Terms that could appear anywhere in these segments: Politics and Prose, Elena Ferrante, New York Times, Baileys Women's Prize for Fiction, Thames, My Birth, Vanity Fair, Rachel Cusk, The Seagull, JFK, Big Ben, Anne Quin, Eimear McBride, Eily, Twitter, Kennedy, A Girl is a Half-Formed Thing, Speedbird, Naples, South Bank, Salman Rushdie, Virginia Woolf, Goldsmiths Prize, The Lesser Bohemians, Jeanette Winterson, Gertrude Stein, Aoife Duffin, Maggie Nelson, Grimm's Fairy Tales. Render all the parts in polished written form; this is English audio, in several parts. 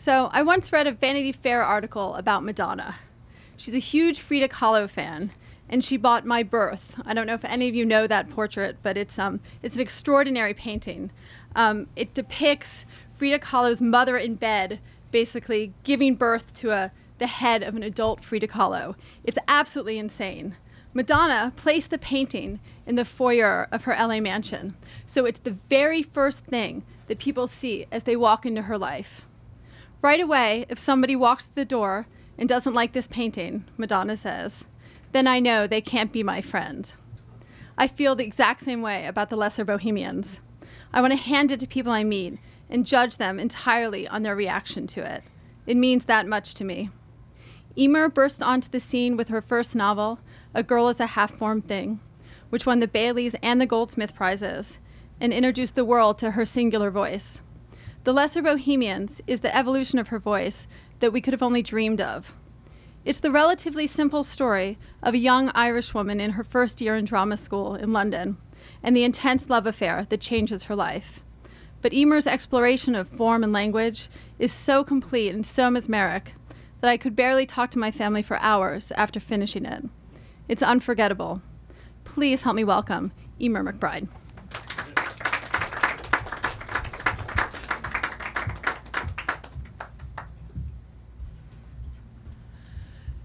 So I once read a Vanity Fair article about Madonna. She's a huge Frida Kahlo fan, and she bought My Birth. I don't know if any of you know that portrait, but it's an extraordinary painting. It depicts Frida Kahlo's mother in bed, basically giving birth to the head of an adult Frida Kahlo. It's absolutely insane. Madonna placed the painting in the foyer of her LA mansion, so it's the very first thing that people see as they walk into her life. Right away, if somebody walks through the door and doesn't like this painting, Madonna says, then I know they can't be my friend. I feel the exact same way about The Lesser Bohemians. I want to hand it to people I meet and judge them entirely on their reaction to it. It means that much to me. Eimear burst onto the scene with her first novel, A Girl is a Half-Formed Thing, which won the Baileys and the Goldsmith Prizes, and introduced the world to her singular voice. The Lesser Bohemians is the evolution of her voice that we could have only dreamed of. It's the relatively simple story of a young Irish woman in her first year in drama school in London, and the intense love affair that changes her life. But Eimear's exploration of form and language is so complete and so mesmeric that I could barely talk to my family for hours after finishing it. It's unforgettable. Please help me welcome Eimear McBride.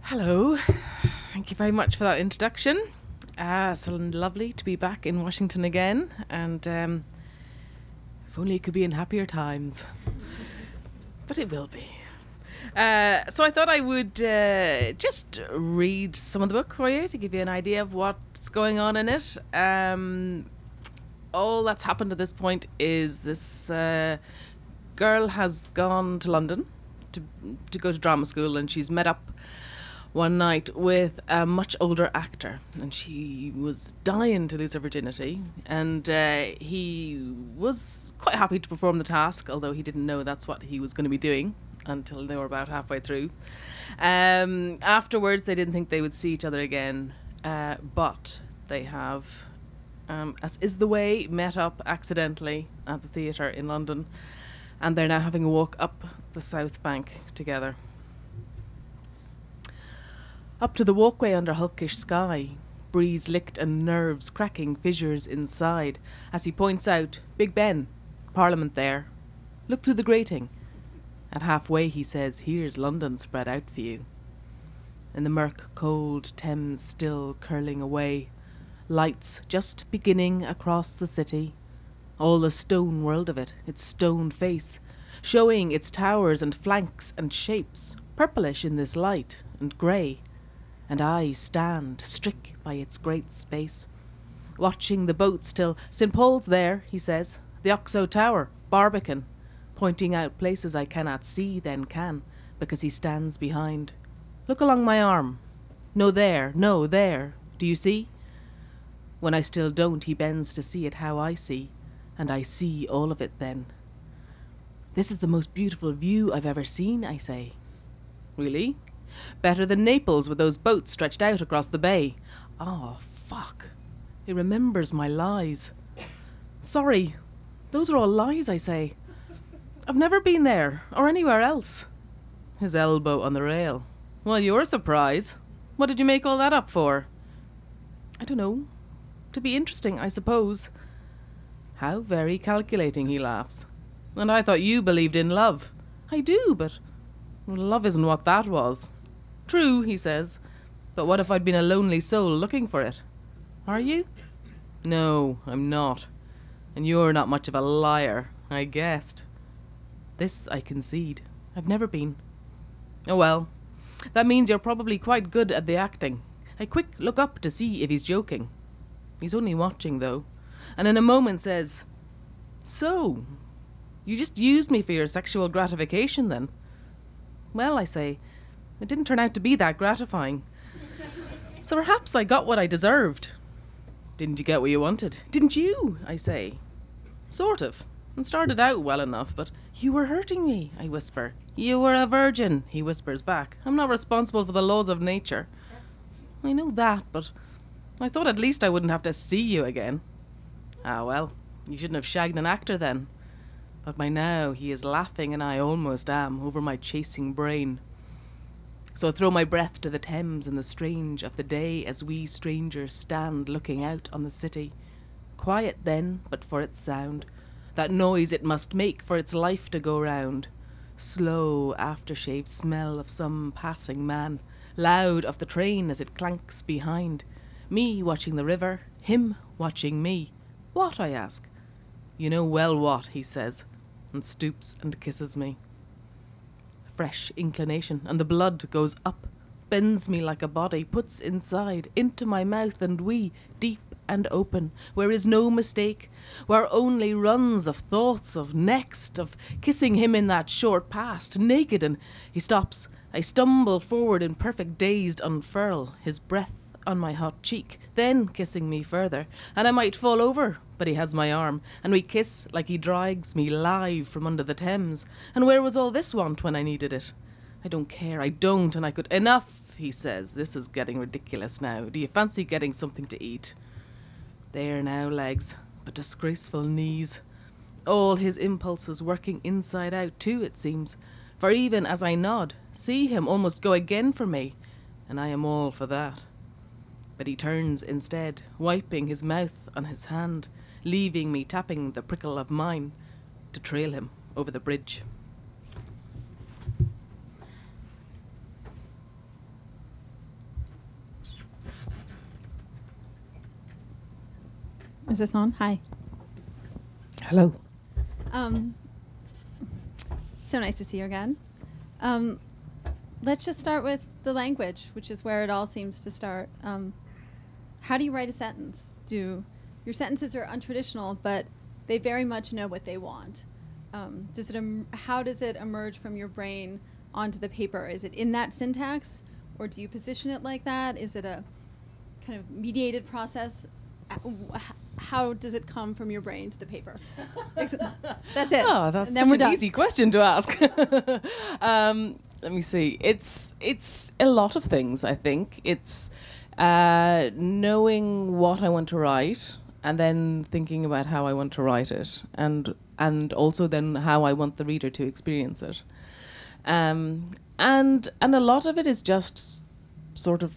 Hello. Thank you very much for that introduction. So lovely to be back in Washington again, and if only it could be in happier times. But it will be. So I thought I would just read some of the book for you to give you an idea of what's going on in it. All that's happened at this point is this girl has gone to London to go to drama school, and she's met up one night with a much older actor, and she was dying to lose her virginity, and he was quite happy to perform the task, although he didn't know that's what he was going to be doing until they were about halfway through. Afterwards, they didn't think they would see each other again, but they have, as is the way, met up accidentally at the theatre in London, and they're now having a walk up the South Bank together. Up to the walkway under hulkish sky, breeze licked and nerves cracking fissures inside, as he points out, Big Ben, Parliament there. Look through the grating. At halfway he says, here's London spread out for you. In the murk, cold Thames still curling away, lights just beginning across the city. All the stone world of it, its stone face, showing its towers and flanks and shapes, purplish in this light and grey. And I stand, strick by its great space, watching the boats till St Paul's there, he says, the Oxo Tower, Barbican, pointing out places I cannot see then can, because he stands behind. Look along my arm. No there, no there. Do you see? When I still don't, he bends to see it how I see, and I see all of it then. This is the most beautiful view I've ever seen, I say. Really? Better than Naples with those boats stretched out across the bay. Ah, fuck. It remembers my lies. Sorry, those are all lies, I say. I've never been there, or anywhere else. His elbow on the rail. Well, you're surprised. What did you make all that up for? I don't know. To be interesting, I suppose. How very calculating, he laughs. And I thought you believed in love. I do, but love isn't what that was. True, he says, but what if I'd been a lonely soul looking for it? Are you? No, I'm not. And you're not much of a liar, I guessed. This I concede. I've never been. Oh well, that means you're probably quite good at the acting. I quick look up to see if he's joking. He's only watching though, and in a moment says, so, you just used me for your sexual gratification then? Well, I say, it didn't turn out to be that gratifying. So perhaps I got what I deserved. Didn't you get what you wanted? Didn't you? I say. Sort of. It started out well enough, but you were hurting me, I whisper. You were a virgin, he whispers back. I'm not responsible for the laws of nature. I know that, but I thought at least I wouldn't have to see you again. Ah, well, you shouldn't have shagged an actor then. But by now he is laughing, and I almost am, over my chasing brain. So I throw my breath to the Thames and the strange of the day as we strangers stand looking out on the city. Quiet then, but for its sound, that noise it must make for its life to go round. Slow aftershave smell of some passing man, loud of the train as it clanks behind. Me watching the river, him watching me. What, I ask? You know well what, he says, and stoops and kisses me. Fresh inclination, and the blood goes up, bends me like a body, puts inside, into my mouth, and we, deep and open, where is no mistake, where only runs of thoughts of next, of kissing him in that short past, naked, and he stops. I stumble forward in perfect dazed unfurl, his breath on my hot cheek, then kissing me further, and I might fall over, but he has my arm, and we kiss like he drags me live from under the Thames. And where was all this want when I needed it? I don't care, I don't, and I could... Enough, he says, this is getting ridiculous now. Do you fancy getting something to eat? There now, legs, but disgraceful knees. All his impulses working inside out too, it seems, for even as I nod, see him almost go again for me, and I am all for that. But he turns instead, wiping his mouth on his hand, leaving me tapping the prickle of mine to trail him over the bridge. Is this on? Hi. Hello. So nice to see you again. Let's just start with the language, which is where it all seems to start. How do you write a sentence? Your sentences are untraditional, but they very much know what they want. How does it emerge from your brain onto the paper? Is it in that syntax, or do you position it like that? Is it a kind of mediated process? How does it come from your brain to the paper? That's it. Oh, that's such an easy question to ask. Let me see. It's a lot of things, I think. It's knowing what I want to write, and then thinking about how I want to write it, and also then how I want the reader to experience it. And a lot of it is just sort of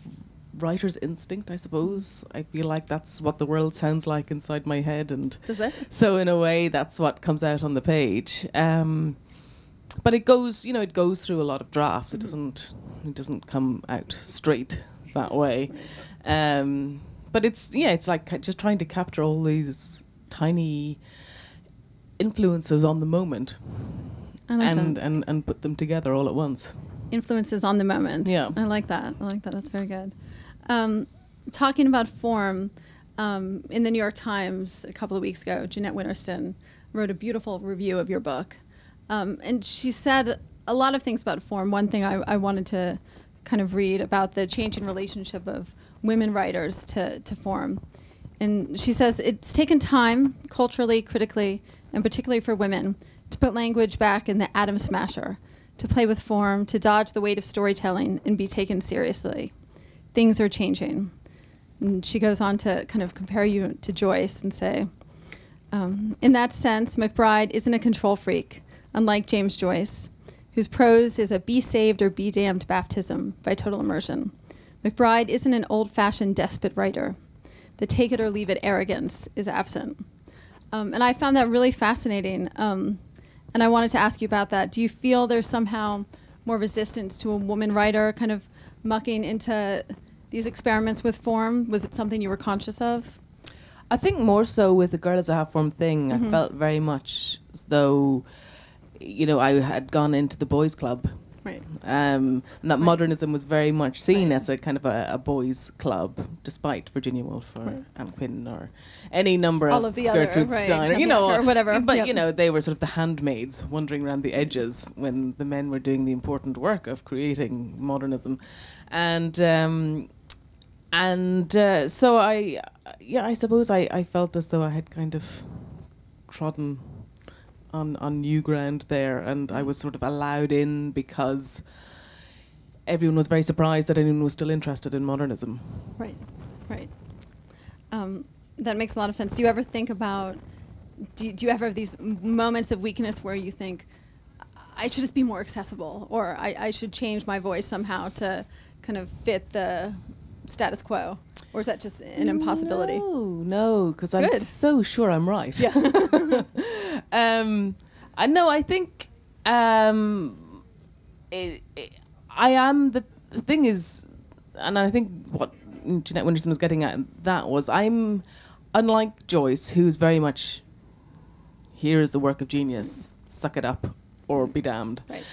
writer's instinct, I suppose. I feel like that's what the world sounds like inside my head, and does it? So in a way, that's what comes out on the page. But it goes, you know, it goes through a lot of drafts. Mm-hmm. It doesn't come out straight that way. But it's, yeah, it's like just trying to capture all these tiny influences on the moment, and put them together all at once. Influences on the moment. Yeah, I like that. I like that. That's very good. Talking about form, in the New York Times a couple of weeks ago, Jeanette Winterson wrote a beautiful review of your book, and she said a lot of things about form. One thing I wanted to kind of read about the change in relationship of women writers to form, and she says it's taken time, culturally, critically, and particularly for women, to put language back in the atom smasher, to play with form, to dodge the weight of storytelling and be taken seriously. Things are changing. And she goes on to kind of compare you to Joyce and say, in that sense, McBride isn't a control freak, unlike James Joyce, whose prose is a be saved or be damned baptism by total immersion. McBride isn't an old-fashioned despot writer. The take it or leave it arrogance is absent. And I found that really fascinating. And I wanted to ask you about that. Do you feel there's somehow more resistance to a woman writer kind of mucking into these experiments with form? Was it something you were conscious of? I think more so with A Girl is a Half-Formed Thing. Mm-hmm. I felt very much as though, you know, I had gone into the boys' club. Right. And that right. Modernism was very much seen right. as a kind of a boys' club, despite Virginia Woolf or right. Anne Quin or any number all of the Gertrude Stein, right. or, you know, or whatever. But yep. you know, they were sort of the handmaids wandering around the edges when the men were doing the important work of creating modernism, and so I suppose I felt as though I had kind of trodden on new ground there, and I was sort of allowed in because everyone was very surprised that anyone was still interested in modernism. Right, right. That makes a lot of sense. Do you ever think about do you ever have these moments of weakness where you think, I should just be more accessible, or I should change my voice somehow to kind of fit the status quo? Or is that just an impossibility? No, because I'm so sure I'm right. Yeah. The thing is, and I think what Jeanette Winterson was getting at, that was, I'm unlike Joyce, who's very much, here is the work of genius, suck it up or be damned. Right.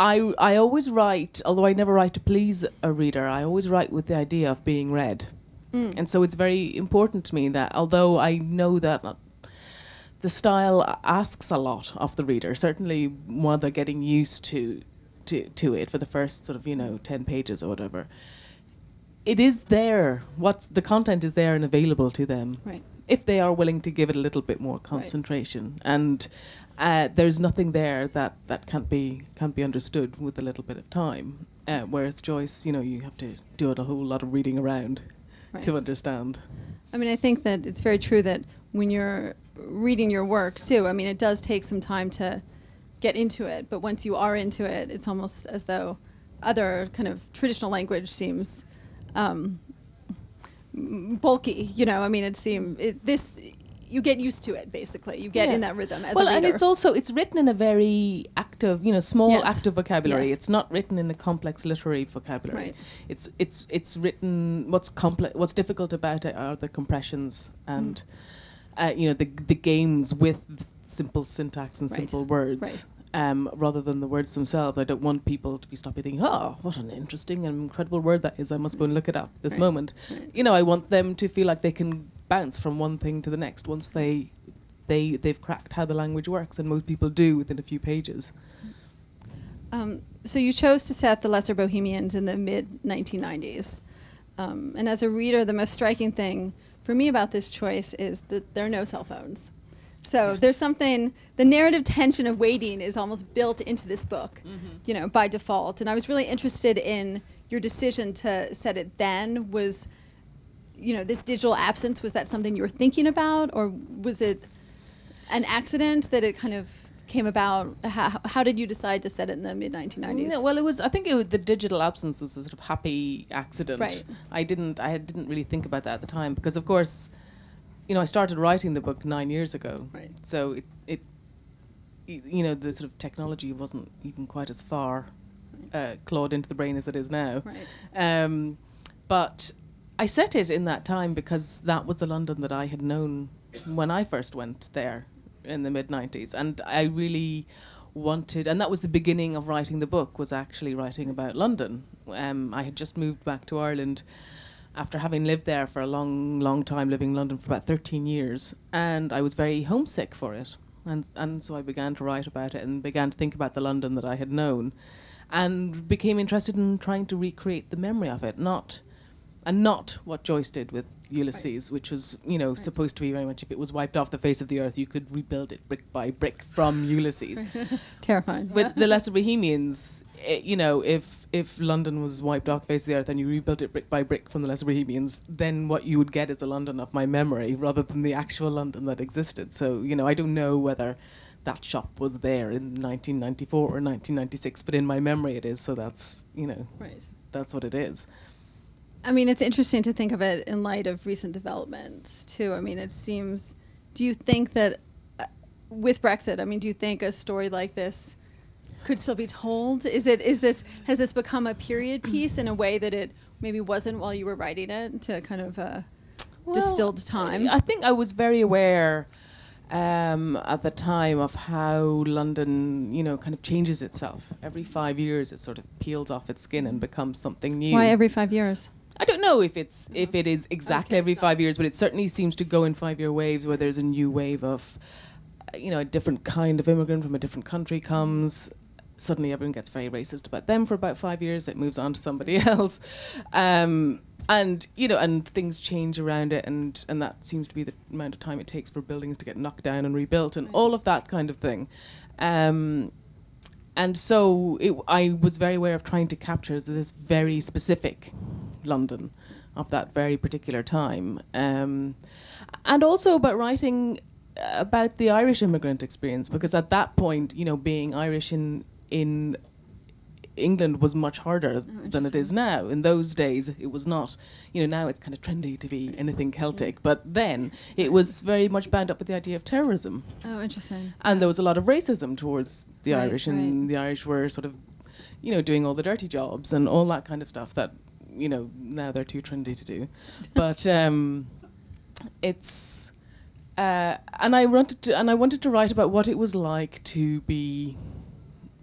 I always write, although I never write to please a reader, I always write with the idea of being read. Mm. And so it's very important to me that, although I know that the style asks a lot of the reader, certainly while they're getting used to it for the first sort of, 10 pages or whatever, it is there. The content is there and available to them. Right. If they are willing to give it a little bit more concentration. Right. And there's nothing there that can't be understood with a little bit of time. Whereas Joyce, you have to do a whole lot of reading around to understand. I mean, I think that it's very true that when you're reading your work too, I mean, it does take some time to get into it, but once you are into it, it's almost as though other kind of traditional language seems bulky, I mean, you get used to it, basically. You get in that rhythm as a reader. And it's also, it's written in a very active, small active vocabulary. Yes. It's not written in a complex literary vocabulary. Right. It's written, what's difficult about it are the compressions and, the games with simple syntax and simple words. Right. Rather than the words themselves. I don't want people to be stopping thinking, oh, what an interesting and incredible word that is. I must go and look it up this moment. Right. I want them to feel like they can bounce from one thing to the next once they've cracked how the language works, and most people do within a few pages. So you chose to set The Lesser Bohemians in the mid-1990s. And as a reader, the most striking thing for me about this choice is that there are no cell phones. So there's something, the narrative tension of waiting is almost built into this book, by default. And I was really interested in your decision to set it then. Was this digital absence, was that something you were thinking about, or was it an accident that it kind of came about? How did you decide to set it in the mid-1990s? No, well, I think the digital absence was a sort of happy accident. Right. I didn't really think about that at the time, because of course, I started writing the book 9 years ago. Right. So the sort of technology wasn't even quite as far clawed into the brain as it is now. Right. But I set it in that time because that was the London that I had known when I first went there in the mid-90s. And I really wanted, and that was the beginning of writing the book, was actually writing about London. I had just moved back to Ireland after having lived there for a long, long time, living in London for about 13 years. And I was very homesick for it. And so I began to write about it and began to think about the London that I had known, and became interested in trying to recreate the memory of it, not what Joyce did with Ulysses, which was, supposed to be very much, if it was wiped off the face of the earth, you could rebuild it brick by brick from Ulysses. Terrifying. With The Lesser Bohemians, if London was wiped off the face of the earth and you rebuilt it brick by brick from The Lesser Bohemians, then what you would get is the London of my memory rather than the actual London that existed. So, I don't know whether that shop was there in 1994 or 1996, but in my memory it is, so that's, that's what it is. I mean, it's interesting to think of it in light of recent developments, too. I mean, it seems, do you think that, with Brexit, I mean, do you think a story like this could still be told? Has this become a period piece in a way that it maybe wasn't while you were writing it, to kind of distilled time? I think I was very aware at the time of how London, kind of changes itself. Every 5 years, it sort of peels off its skin and becomes something new. Why every 5 years? I don't know if it is exactly every 5 years, but it certainly seems to go in 5-year waves, where there's a new wave of, a different kind of immigrant from a different country comes. Suddenly everyone gets very racist about them for about 5 years. It moves on to somebody else. And things change around it, and that seems to be the amount of time it takes for buildings to get knocked down and rebuilt and all of that kind of thing. And so I was very aware of trying to capture this very specific London of that very particular time. And also about writing about the Irish immigrant experience, because at that point, you know, being Irish in England was much harder than it is now. In those days, it was not. You know, now it's kind of trendy to be anything Celtic, but then it was very much bound up with the idea of terrorism. Oh, interesting. And there was a lot of racism towards the Irish, and the Irish were sort of, you know, doing all the dirty jobs and all that kind of stuff that, you know, now they're too trendy to do. But it's, and I wanted to write about what it was like to be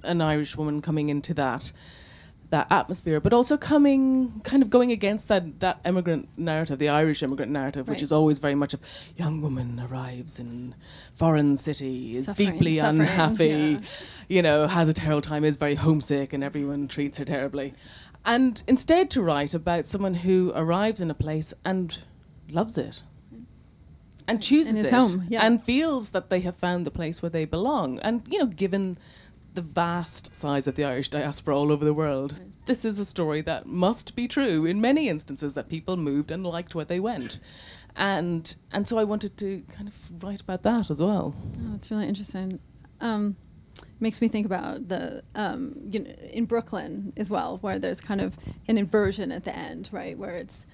an Irish woman coming into that atmosphere, but also kind of going against that immigrant narrative, the Irish immigrant narrative, which is always very much of young woman arrives in foreign city, is deeply unhappy, you know, has a terrible time, is very homesick, and everyone treats her terribly. And instead to write about someone who arrives in a place and loves it. And chooses it. And feels that they have found the place where they belong. And, you know, given the vast size of the Irish diaspora all over the world, this is a story that must be true in many instances, that people moved and liked where they went. And so I wanted to kind of write about that as well. Oh, that's really interesting. Makes me think about the you know, in Brooklyn as well, where there's kind of an inversion at the end, right, where it's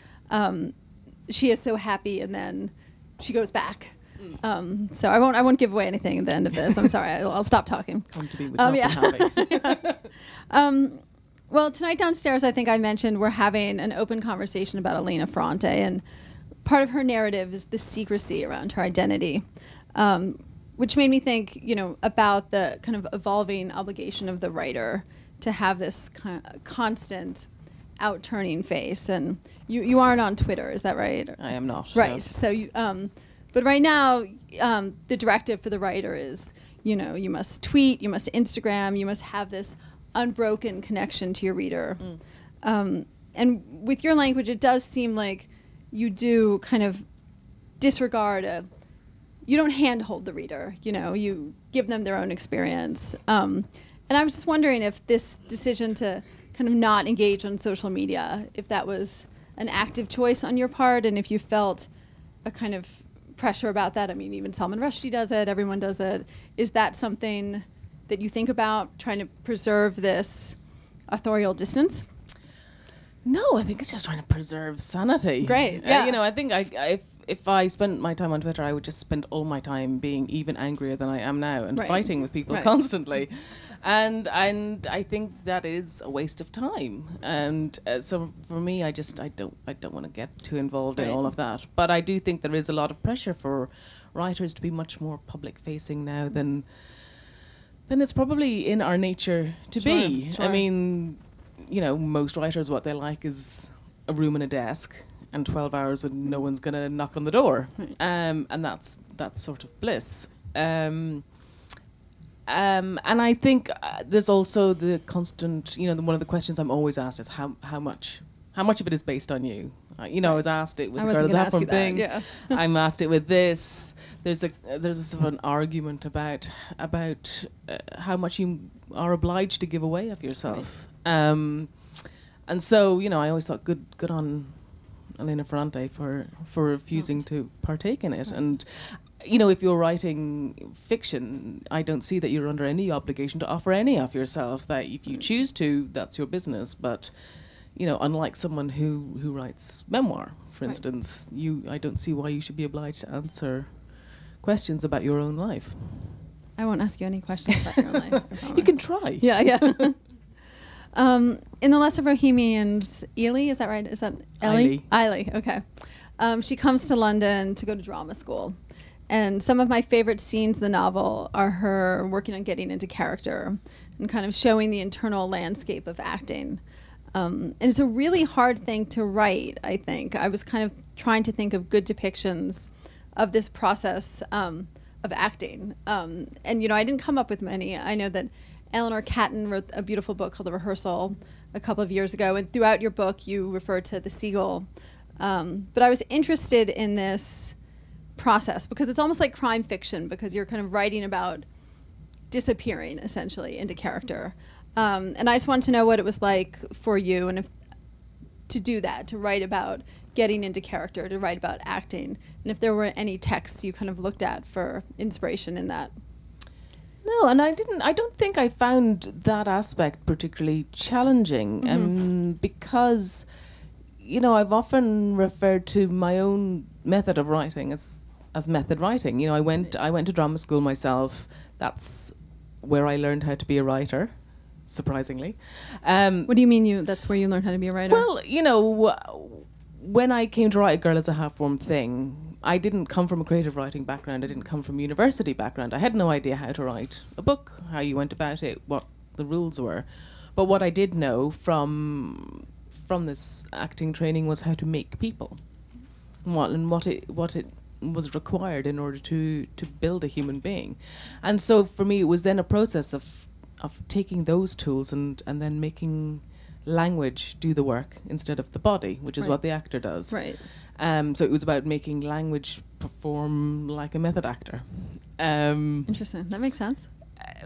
she is so happy and then she goes back. So I won't give away anything at the end of this. I'm sorry. I'll stop talking. Come to be with well, tonight downstairs, I think I mentioned we're having an open conversation about Elena Ferrante, and part of her narrative is the secrecy around her identity, which made me think, you know, about the kind of evolving obligation of the writer to have this constant outturning face. And you aren't on Twitter, is that right? I am not. Right. No. So you. But right now, the directive for the writer is, you know, you must tweet, you must Instagram, you must have this unbroken connection to your reader. And with your language, it does seem like you do kind of disregard, you don't handhold the reader, you know, you give them their own experience. And I was just wondering if this decision to kind of not engage on social media, if that was an active choice on your part, and if you felt a kind of pressure about that. I mean, even Salman Rushdie does it, everyone does it. Is that something that you think about, trying to preserve this authorial distance? No, I think it's just trying to preserve sanity. Great, yeah. You know, I think if I spent my time on Twitter, I would just spend all my time being even angrier than I am now and fighting with people constantly. And I think that is a waste of time. And so for me, I don't want to get too involved in all of that. But I do think there is a lot of pressure for writers to be much more public facing now than it's probably in our nature to be. I mean, you know, most writers, what they like is a room and a desk and 12 hours when no one's gonna knock on the door. And that's sort of bliss. And I think there's also the constant, you know, one of the questions I'm always asked is how much of it is based on you? You know, I was asked it with the Girl is a Half-Formed Thing. I'm asked it with this. There's a sort of an argument about how much you are obliged to give away of yourself. And so, you know, I always thought good on Elena Ferrante for refusing to partake in it. And you know, if you're writing fiction, I don't see that you're under any obligation to offer any of yourself. That if you choose to, that's your business. But you know, unlike someone who writes memoir, for instance, I don't see why you should be obliged to answer questions about your own life. I won't ask you any questions about your own life. You can try. Yeah, yeah. In The Lesser Bohemians, Eily, is that right? Is that Eily? Eily, okay. She comes to London to go to drama school. And some of my favorite scenes in the novel are her working on getting into character and kind of showing the internal landscape of acting. And it's a really hard thing to write, I think. I was kind of trying to think of good depictions of this process of acting. And, you know, I didn't come up with many. I know that Eleanor Catton wrote a beautiful book called The Rehearsal a couple of years ago, and throughout your book you refer to the seagull. But I was interested in this process because it's almost like crime fiction, because you're kind of writing about disappearing essentially into character. And I just wanted to know what it was like for you, and if to do that, to write about getting into character, to write about acting, and if there were any texts you kind of looked at for inspiration in that? No, and I don't think I found that aspect particularly challenging, because, you know, I've often referred to my own method of writing as method writing. You know, I went to drama school myself. That's where I learned how to be a writer, surprisingly. What do you mean? That's where you learned how to be a writer? Well, you know, when I came to write A Girl is a Half-Formed Thing, I didn't come from a creative writing background. I didn't come from a university background. I had no idea how to write a book, how you went about it, what the rules were. But what I did know from this acting training was how to make people, and what it was required in order to build a human being. And so for me, it was then a process of taking those tools and then making language do the work instead of the body, which is what the actor does. Right. So it was about making language perform like a method actor. Interesting. That makes sense.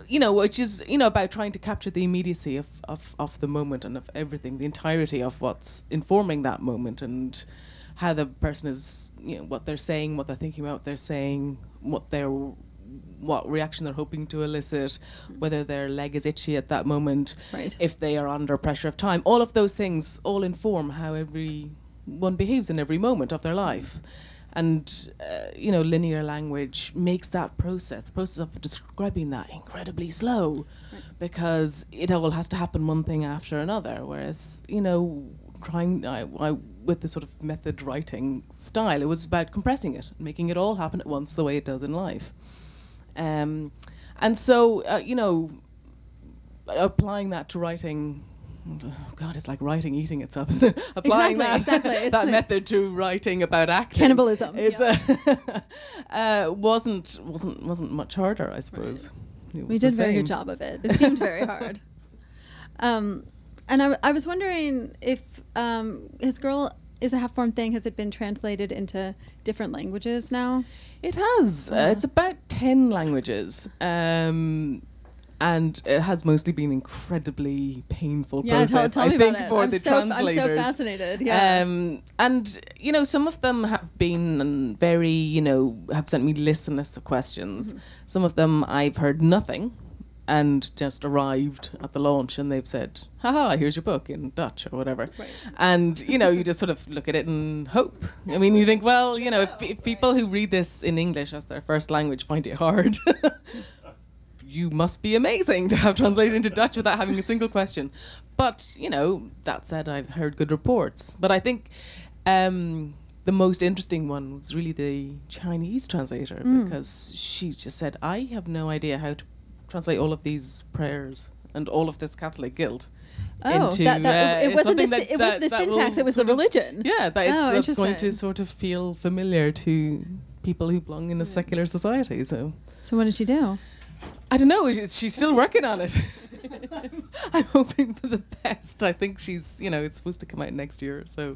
You know, which is, you know, about trying to capture the immediacy of the moment and of everything, the entirety of what's informing that moment and how the person is, you know, what they're saying, what they're thinking about, what they're saying, what reaction they're hoping to elicit, whether their leg is itchy at that moment, if they are under pressure of time. All of those things all inform how everyone behaves in every moment of their life. And, you know, linear language makes that process, the process of describing that, incredibly slow, because it all has to happen one thing after another. Whereas, you know, with this sort of method writing style, it was about compressing it, making it all happen at once the way it does in life. And so, you know, applying that to writing, God, it's like writing eating itself. Applying that method to writing about acting, cannibalism, is, wasn't much harder, I suppose. Right. We did a very good job of it. It seemed very hard. And I was wondering if his Girl is a Half-Formed Thing, has it been translated into different languages now? It has. It's about 10 languages. And it has mostly been incredibly painful process, tell me about it. For the translators. I'm so fascinated, yeah. And, you know, some of them have been very, you know, have sent me lists and lists of questions. Some of them I've heard nothing and just arrived at the launch and they've said, haha, here's your book in Dutch or whatever. And, you know, you just sort of look at it and hope. I mean, you think, well, you know, if people who read this in English as their first language find it hard, you must be amazing to have translated into Dutch without having a single question. But, you know, that said, I've heard good reports. But I think the most interesting one was really the Chinese translator, because she just said, I have no idea how to translate all of these prayers and all of this Catholic guilt into it wasn't the that, it was the syntax, it was the religion. Yeah, that's going to sort of feel familiar to people who belong in a secular society. So what did she do? I don't know. She's still working on it. I'm hoping for the best. I think she's, you know, it's supposed to come out next year. So.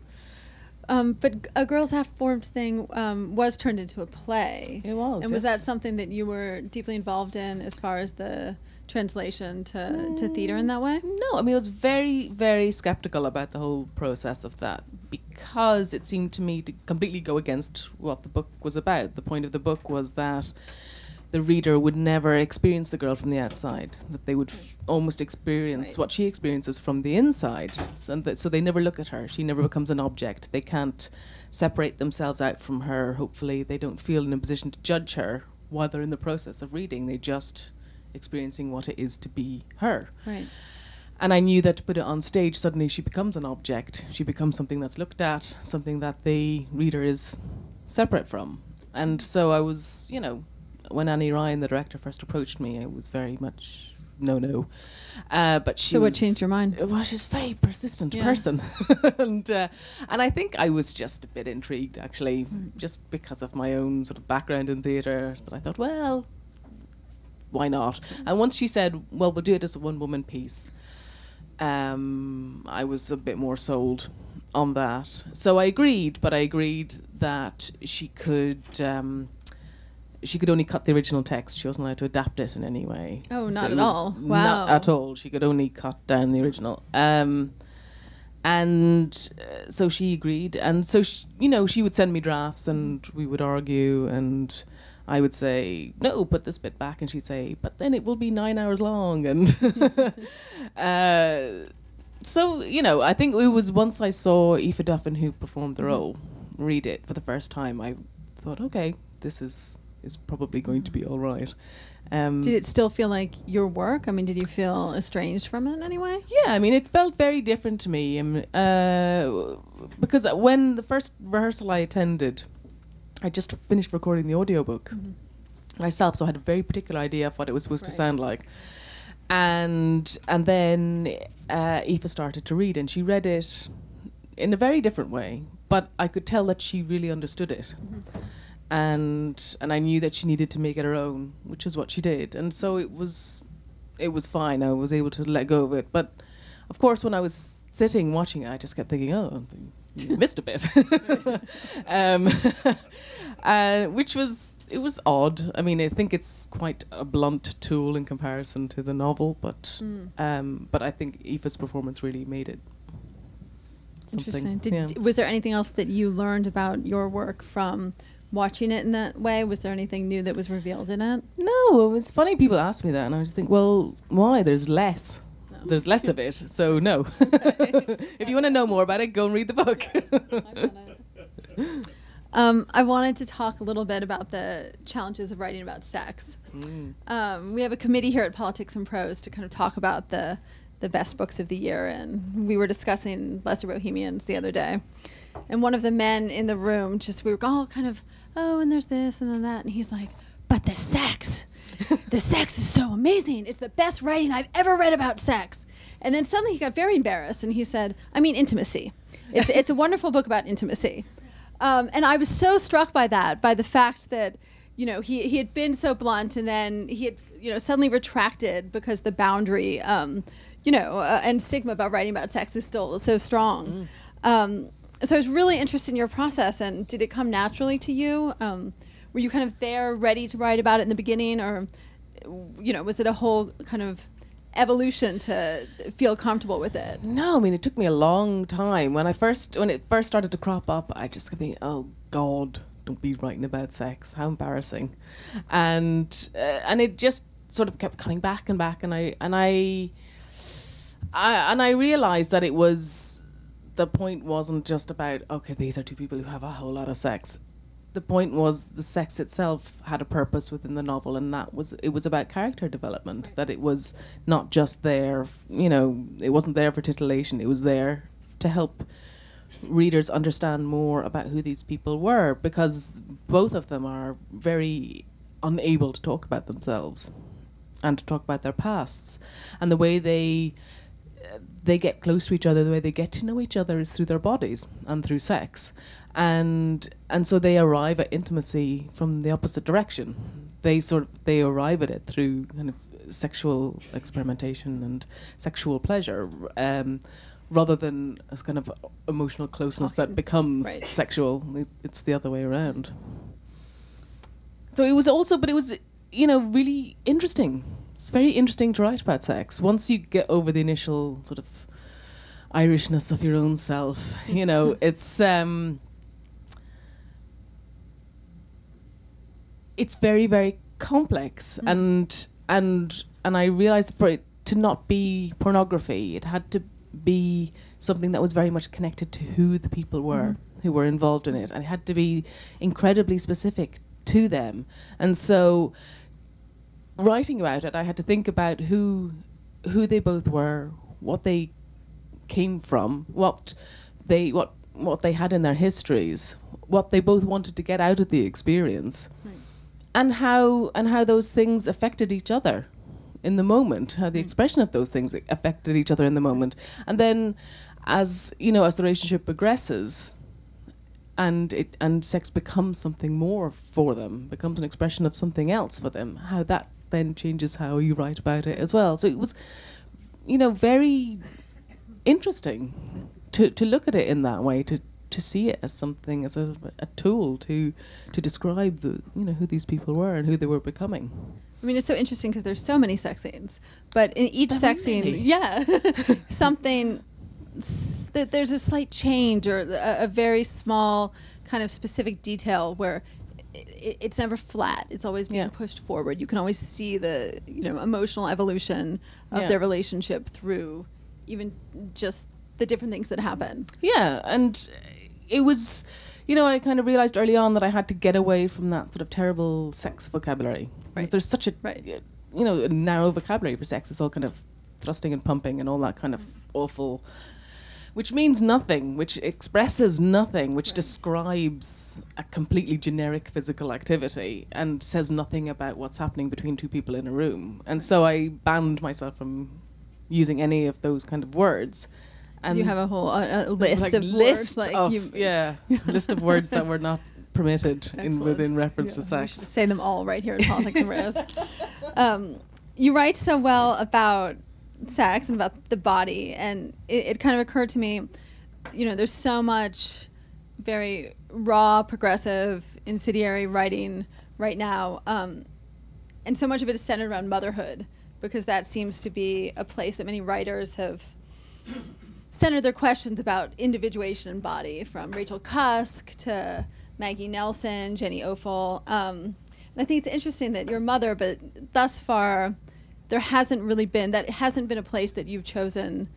But A Girl's Half-Formed Thing was turned into a play. It was. And was that something that you were deeply involved in as far as the translation to theatre in that way? No, I mean, I was very, very sceptical about the whole process of that because it seemed to me to completely go against what the book was about. The point of the book was that the reader would never experience the girl from the outside, that they would almost experience what she experiences from the inside. So they never look at her. She never becomes an object. They can't separate themselves out from her. Hopefully they don't feel in a position to judge her while they're in the process of reading. They're just experiencing what it is to be her. Right. And I knew that to put it on stage, suddenly she becomes an object. She becomes something that's looked at, something that the reader is separate from. And so I was, you know, when Annie Ryan, the director, first approached me, it was very much no. But she so what changed your mind? Well, she's a very persistent person. And I think I was just a bit intrigued, actually, just because of my own sort of background in theatre, that I thought, well, why not? And once she said, well, we'll do it as a one-woman piece, I was a bit more sold on that. So I agreed, but I agreed that she could only cut the original text. She wasn't allowed to adapt it in any way. Oh, not at all. Wow. Not at all. She could only cut down the original. And so she agreed. And so, she would send me drafts and we would argue and I would say, no, put this bit back. And she'd say, but then it will be 9 hours long. And so, I think it was once I saw Aoife Duffin, who performed the role, read it for the first time, I thought, okay, this is probably going to be all right. Did it still feel like your work? I mean, did you feel estranged from it in any way? Yeah, I mean, it felt very different to me. Because when the first rehearsal I attended, I just finished recording the audiobook myself, so I had a very particular idea of what it was supposed to sound like. And then Aoife started to read, and she read it in a very different way, but I could tell that she really understood it. And I knew that she needed to make it her own, which is what she did. And so it was fine. I was able to let go of it. But of course, when I was sitting watching it, I just kept thinking, oh, you missed a bit. It was odd. I mean, I think it's quite a blunt tool in comparison to the novel, but I think Aoife's performance really made it. Interesting. Was there anything else that you learned about your work from watching it in that way? Was there anything new that was revealed in it? No, it was funny. People asked me that, and I just think, well, why? There's less. There's less of it, so no. If you want to know more about it, go and read the book. I wanted to talk a little bit about the challenges of writing about sex. We have a committee here at Politics and Prose to kind of talk about the best books of the year, and we were discussing Lesser Bohemians the other day. And one of the men in the room, we were all kind of, oh, and there's this and then that. And he's like, but the sex, the sex is so amazing. It's the best writing I've ever read about sex. And then suddenly he got very embarrassed and he said, I mean, intimacy. It's a wonderful book about intimacy. And I was so struck by that, by the fact that, he had been so blunt and then he had, suddenly retracted because the boundary, and stigma about writing about sex is still so strong. So I was really interested in your process, and did it come naturally to you? Were you kind of there, ready to write about it in the beginning, or was it a whole kind of evolution to feel comfortable with it? No, I mean, it took me a long time. When it first started to crop up, I just kept thinking, oh God, don't be writing about sex. How embarrassing! And it just sort of kept coming back and back, and I realized that it was. The point wasn't just about, okay, these are two people who have a whole lot of sex. The point was the sex itself had a purpose within the novel, and it was about character development, that it was not just there, it wasn't there for titillation, it was there to help readers understand more about who these people were, because both of them are very unable to talk about themselves and to talk about their pasts. And the way they get close to each other, the way they get to know each other is through their bodies and through sex. And so they arrive at intimacy from the opposite direction. They arrive at it through kind of sexual experimentation and sexual pleasure, rather than as kind of emotional closeness that becomes sexual. It's the other way around. So it was also, but it was, really interesting. It's very interesting to write about sex. Once you get over the initial sort of Irishness of your own self, it's very, very complex. And I realized for it to not be pornography, it had to be something that was very much connected to who the people were who were involved in it, and it had to be incredibly specific to them. And so writing about it, I had to think about who they both were, what they came from, what they had in their histories, what they both wanted to get out of the experience, and how those things affected each other in the moment, how the expression of those things affected each other in the moment. And then, as the relationship progresses, and sex becomes something more for them, becomes an expression of something else for them, how that then changes how you write about it as well. So it was, very interesting to look at it in that way, to see it as something, as a tool to describe who these people were and who they were becoming. I mean, it's so interesting because there's so many sex scenes, but in each sex scene, something there's a slight change or a very small kind of specific detail where it's never flat. It's always being pushed forward. You can always see the emotional evolution of their relationship through even just the different things that happen. Yeah, and it was, I kind of realized early on that I had to get away from that sort of terrible sex vocabulary. Right. There's such a, a narrow vocabulary for sex. It's all kind of thrusting and pumping and all that kind of awful, which means nothing, which expresses nothing, which describes a completely generic physical activity and says nothing about what's happening between two people in a room. And so I banned myself from using any of those kind of words. And you have a whole list of words that were not permitted within reference to sex. We should say them all right here in Politics and Prose. You write so well about sex and about the body, and it kind of occurred to me, there's so much very raw, progressive, incendiary writing right now, and so much of it is centered around motherhood, because that seems to be a place that many writers have centered their questions about individuation and body, from Rachel Cusk to Maggie Nelson, Jenny Offill. And I think it's interesting that your mother, but thus far, there hasn't really been, that hasn't been a place that you've chosen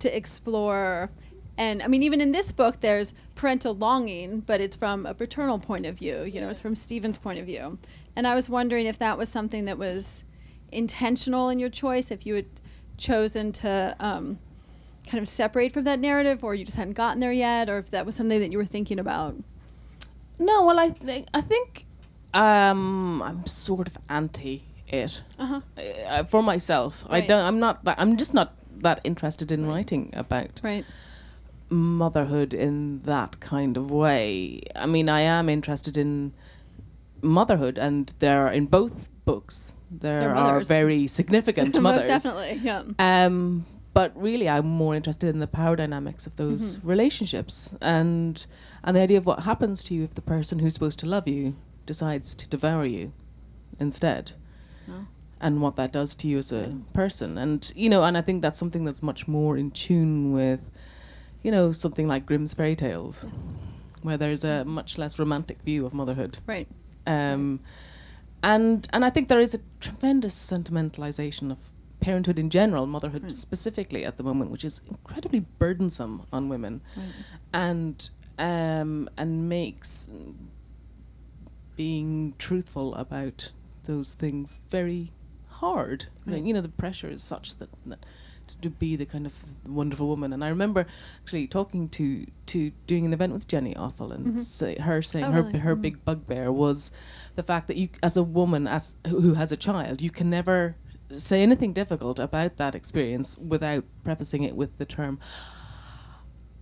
to explore. And I mean, even in this book, there's parental longing, but it's from a paternal point of view. It's from Stephen's point of view. And I was wondering if that was something that was intentional in your choice, if you had chosen to kind of separate from that narrative, or you just hadn't gotten there yet, or if that was something that you were thinking about. No, well, I think I'm sort of anti it for myself. Right. I'm just not that interested in writing about motherhood in that kind of way. I mean, I am interested in motherhood, and there are, in both books, there are very significant mothers. Most definitely, yeah. But really, I'm more interested in the power dynamics of those relationships, and the idea of what happens to you if the person who's supposed to love you decides to devour you instead, and what that does to you as a person. And and I think that's something that's much more in tune with, something like Grimm's fairy tales, where there's a much less romantic view of motherhood. Right. And I think there is a tremendous sentimentalization of parenthood in general, motherhood specifically at the moment, which is incredibly burdensome on women, and makes being truthful about those things very hard. The pressure is such that to be the kind of wonderful woman. And I remember actually talking to doing an event with Jenny Offill, and her saying her big bugbear was the fact that you, as a woman who has a child, you can never say anything difficult about that experience without prefacing it with the term,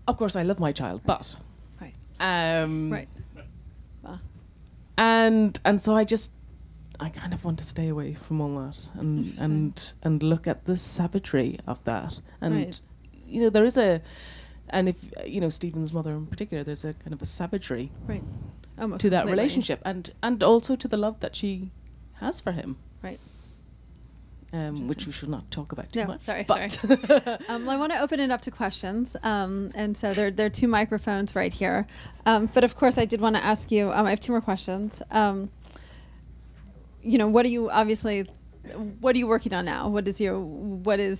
"Of course I love my child, but." Right. And so I kind of want to stay away from all that and look at the savagery of that. And there is and if Stephen's mother in particular, there's a kind of a savagery to that relationship, and also to the love that she has for him. Right. Which we should not talk about too much. Sorry. I want to open it up to questions. And so there are two microphones right here. But of course, I did want to ask you, I have two more questions. What are you working on now? What is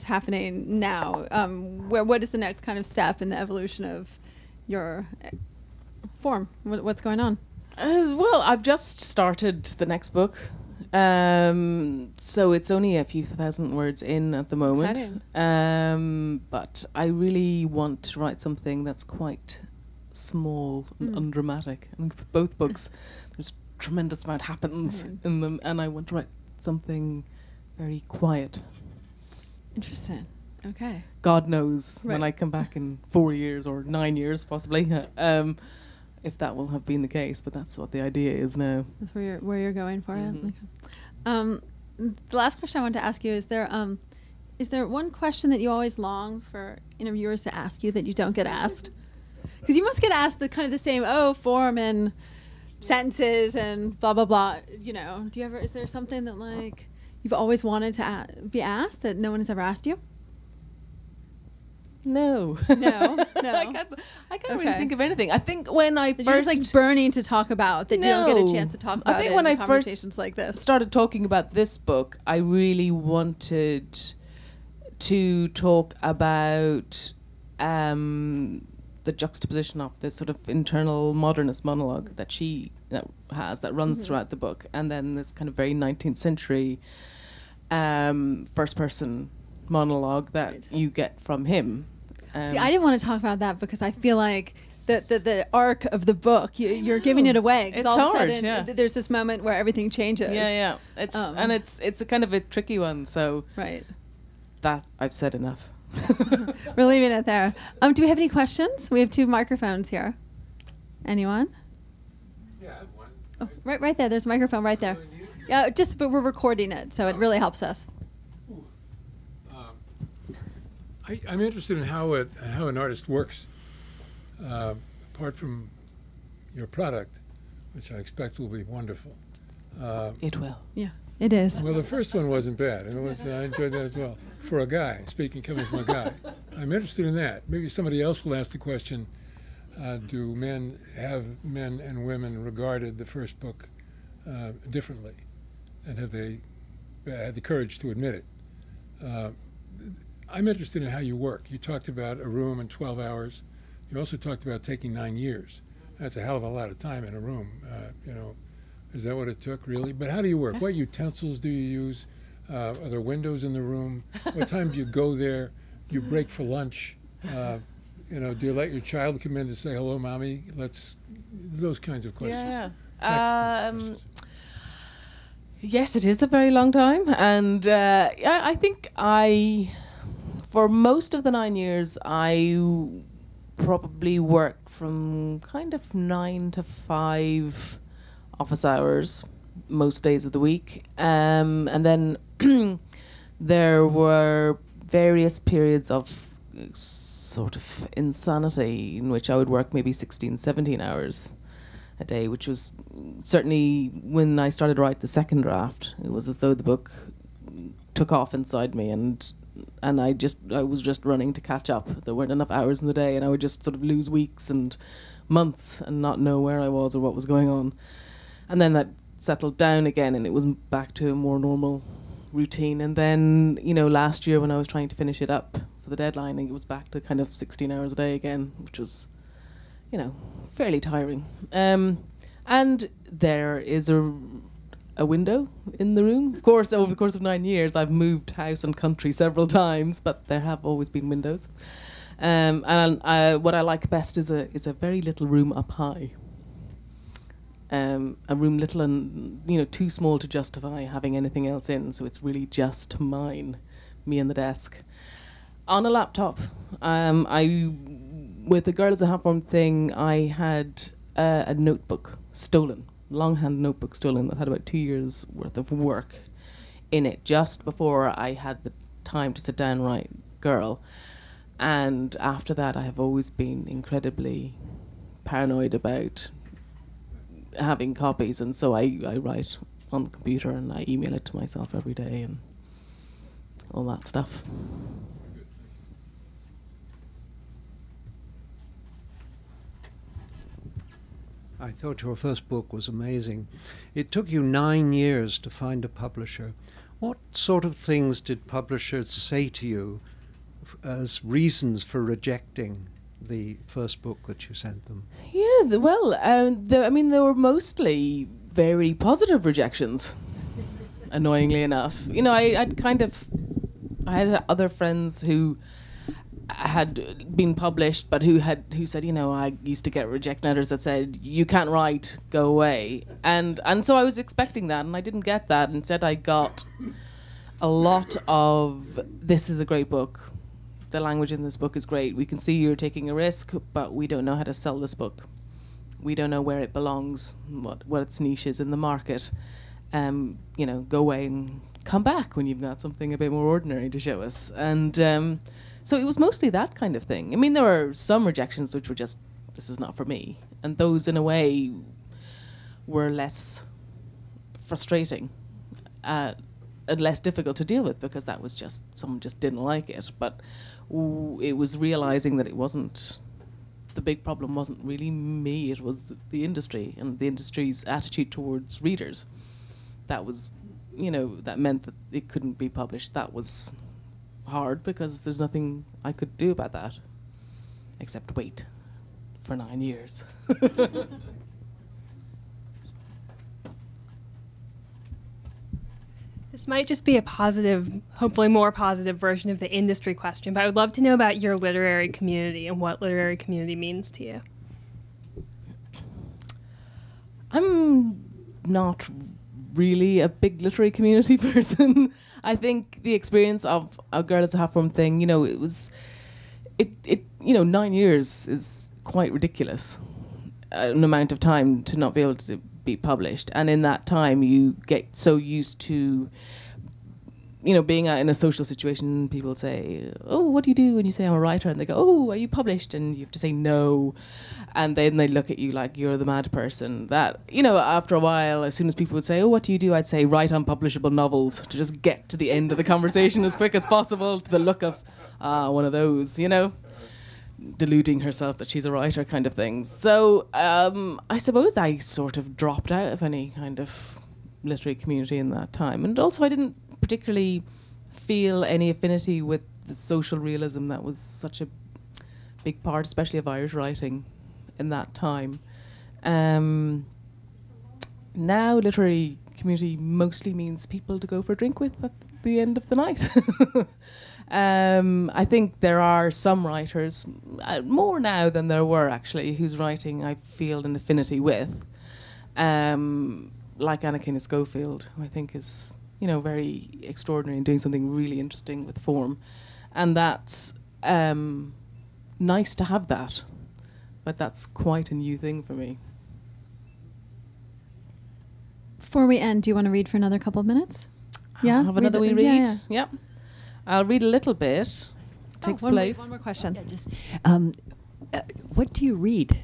happening now? What is the next kind of step in the evolution of your form? What's going on? Well, I've just started the next book. So it's only a few thousand words in at the moment. But I really want to write something that's quite small and undramatic. I mean, both books, there's a tremendous amount happens in them, and I want to write something very quiet. Interesting. Okay. God knows when I come back in 4 years or 9 years, possibly. If that will have been the case, but that's what the idea is now. That's where you're going for it. Okay. The last question I wanted to ask you is there one question that you always long for interviewers to ask you that you don't get asked? Because you must get asked the same form and sentences and blah blah blah. Is there something that you've always wanted to be asked that no one has ever asked you? No. I can't really think of anything. I think when I that first... You're just like burning to talk about that you don't get a chance to talk about it in conversations like this. Started talking about this book, I really wanted to talk about the juxtaposition of this sort of internal modernist monologue that she has that runs throughout the book, and then this kind of very 19th century first person monologue that you get from him. See, I didn't want to talk about that because I feel like the arc of the book, you're giving it away. It's all hard, of a sudden, there's this moment where everything changes. Yeah. It's and it's a kind of a tricky one. So that I've said enough. We're leaving it there. Do we have any questions? We have two microphones here. Anyone? Yeah, I have one. Oh, right there. There's a microphone right there. Yeah, but we're recording it, so it really helps us. I'm interested in how an artist works, apart from your product, which I expect will be wonderful. It will. Yeah, it is. Well, the first one wasn't bad. It was, I enjoyed that as well. For a guy, coming from a guy. I'm interested in that. Maybe somebody else will ask the question, do men and women regarded the first book differently? And have they had the courage to admit it? I'm interested in how you work. You talked about a room in 12 hours. You also talked about taking 9 years. That's a hell of a lot of time in a room. You know, is that what it took, really? But how do you work? What utensils do you use? Are there windows in the room? What time do you go there? Do you break for lunch? You know, do you let your child come in to say, hello, mommy? Those kinds of questions. Yes, it is a very long time. And I think for most of the 9 years, I probably worked from kind of 9 to 5 office hours most days of the week. And then there were various periods of sort of insanity in which I would work maybe 16, 17 hours a day, which was certainly when I started to write the second draft. It was as though the book took off inside me, and I was just running to catch up. There weren't enough hours in the day, and I would just sort of lose weeks and months and not know where I was or what was going on. And then that settled down again, and it was back to a more normal routine. And then, you know, last year when I was trying to finish it up for the deadline, it was back to kind of 16 hours a day again, which was, you know, fairly tiring. And there is a window in the room. Of course, over the course of 9 years, I've moved house and country several times, but there have always been windows. And what I like best is a very little room up high. A room little and, you know, too small to justify having anything else in, so it's really just mine, me and the desk. On a laptop, with A Girl is a Half-Formed Thing, I had a notebook stolen. Longhand notebook stolen that had about 2 years worth of work in it just before I had the time to sit down and write Girl. And after that, I have always been incredibly paranoid about having copies, and so I write on the computer and I email it to myself every day and all that stuff. I thought your first book was amazing. It took you 9 years to find a publisher. What sort of things did publishers say to you as reasons for rejecting the first book that you sent them? Yeah, I mean, there were mostly very positive rejections, annoyingly enough. You know, I had other friends who had been published, but who said, you know, I used to get rejection letters that said, you can't write, go away. And so I was expecting that, and I didn't get that. Instead, I got a lot of, this is a great book. The language in this book is great. We can see you're taking a risk, but we don't know how to sell this book. We don't know where it belongs, what its niche is in the market. You know, go away and come back when you've got something a bit more ordinary to show us. And so it was mostly that kind of thing. I mean, there were some rejections which were just, this is not for me. And those, in a way, were less frustrating. and less difficult to deal with, because that was just, someone just didn't like it. But it was realizing that it wasn't, the big problem wasn't really me, it was the industry and the industry's attitude towards readers. That was, you know, that meant that it couldn't be published. That was hard because there's nothing I could do about that except wait for 9 years. This might just be a positive, hopefully more positive version of the industry question, but I would love to know about your literary community and what literary community means to you. I'm not really a big literary community person. I think the experience of A Girl is a Half-Formed Thing, you know, it was, you know, 9 years is quite ridiculous, an amount of time to not be able to be published. And in that time you get so used to, you know, being out in a social situation, people say, oh, what do you do? And you say, I'm a writer. And they go, oh, are you published? And you have to say no. And then they look at you like you're the mad person. That, you know, after a while, as soon as people would say, oh, what do you do? I'd say, write unpublishable novels, to just get to the end of the conversation as quick as possible, to the look of, ah, one of those, you know, deluding herself that she's a writer kind of thing. So I suppose I sort of dropped out of any kind of literary community in that time. And also I didn't particularly feel any affinity with the social realism that was such a big part, especially of Irish writing in that time. Now literary community mostly means people to go for a drink with at the end of the night. I think there are some writers, more now than there were actually, whose writing I feel an affinity with, like Anne Quin Schofield, who I think is, you know, very extraordinary and doing something really interesting with form. And that's nice to have that, but that's quite a new thing for me. Before we end, do you want to read for another couple of minutes? Yeah, have another wee read. Yeah, yeah. Yep. I'll read a little bit. Takes place. One more question. Yeah, just, what do you read?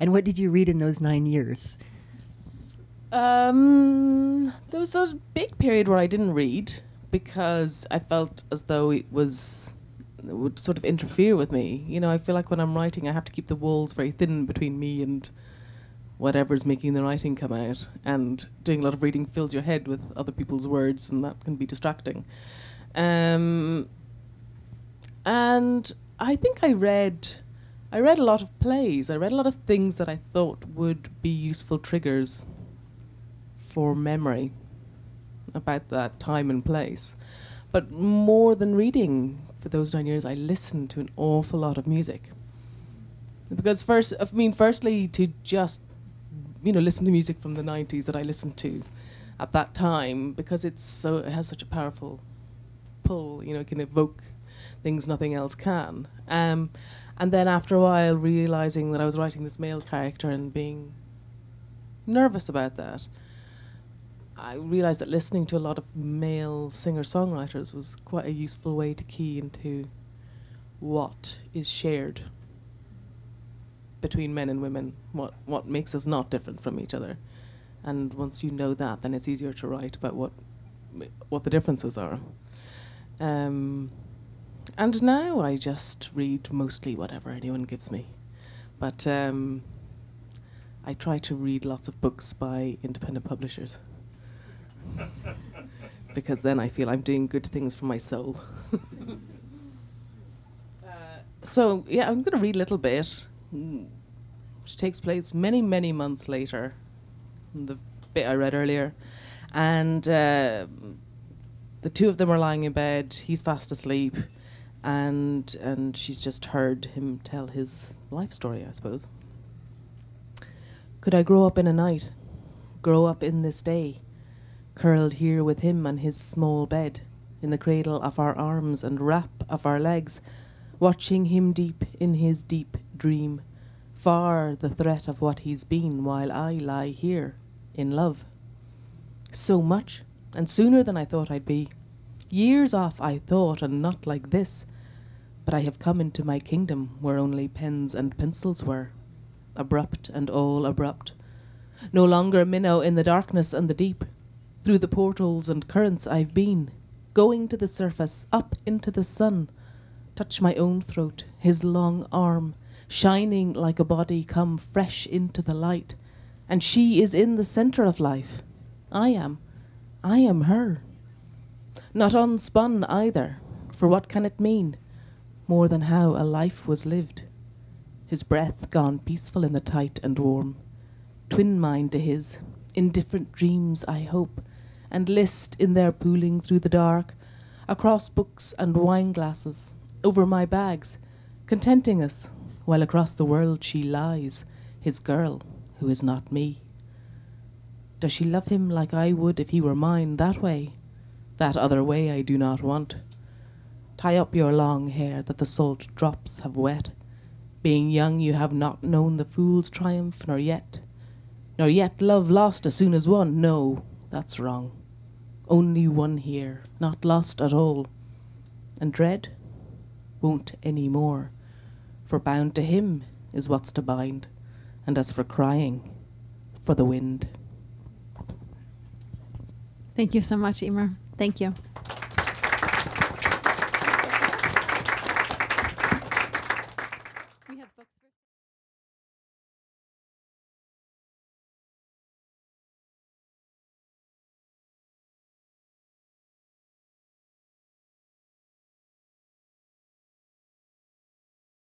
And what did you read in those 9 years? There was a big period where I didn't read because I felt as though it would sort of interfere with me. You know, I feel like when I'm writing, I have to keep the walls very thin between me and whatever's making the writing come out. And doing a lot of reading fills your head with other people's words, and that can be distracting. And I think I read a lot of plays. I read a lot of things that I thought would be useful triggers for memory about that time and place. But more than reading for those 9 years, I listened to an awful lot of music. Because firstly, to just, you know, listen to music from the 90s that I listened to at that time, because it has such a powerful pull, you know, it can evoke things nothing else can. And then after a while, realizing that I was writing this male character and being nervous about that, I realized that listening to a lot of male singer-songwriters was quite a useful way to key into what is shared between men and women, what makes us not different from each other. And once you know that, then it's easier to write about what the differences are. And now I just read mostly whatever anyone gives me. But I try to read lots of books by independent publishers. Because then I feel I'm doing good things for my soul. So, yeah, I'm going to read a little bit, which takes place many, many months later, the bit I read earlier. And the two of them are lying in bed, he's fast asleep, and she's just heard him tell his life story, I suppose. Could I grow up in a night, grow up in this day, curled here with him on his small bed, in the cradle of our arms and wrap of our legs, watching him deep in his deep dream, far the threat of what he's been, while I lie here in love. So much, and sooner than I thought I'd be. Years off I thought, and not like this. But I have come into my kingdom where only pens and pencils were. Abrupt and all abrupt. No longer minnow in the darkness and the deep. Through the portals and currents I've been, going to the surface, up into the sun. Touch my own throat, his long arm, shining like a body come fresh into the light. And she is in the center of life. I am her. Not unspun either, for what can it mean? More than how a life was lived. His breath gone peaceful in the tight and warm. Twin mine to his, in different dreams I hope, and list in their pooling through the dark, across books and wine glasses, over my bags, contenting us, while across the world she lies, his girl, who is not me. Does she love him like I would if he were mine that way? That other way I do not want. Tie up your long hair that the salt drops have wet. Being young you have not known the fool's triumph, nor yet love lost as soon as won. No, that's wrong. Only won here, not lost at all. And dread won't any more, for bound to him is what's to bind, and as for crying, for the wind. Thank you so much, Eimear. Thank you.